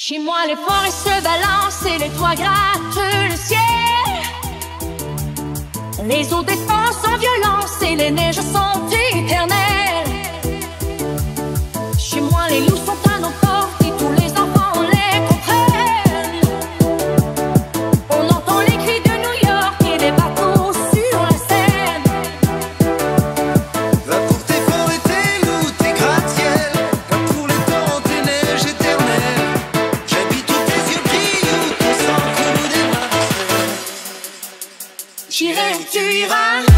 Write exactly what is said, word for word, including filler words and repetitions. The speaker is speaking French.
Chez moi, les forêts se balancent et les toits grattent le ciel. Les eaux défoncent sans violence et les neiges sont éternelles. Chez moi, les loups sont à nos portes et tous les enfants les comprennent. On entend les cris de New York et des bateaux sur la Seine. Va pour tes forêts, tes loups, tes gratte-ciel. Va pour les temps, tes neiges éternelles. J'habite où tes yeux brillent, où ton sang coule des mains. J'irai, tu iras.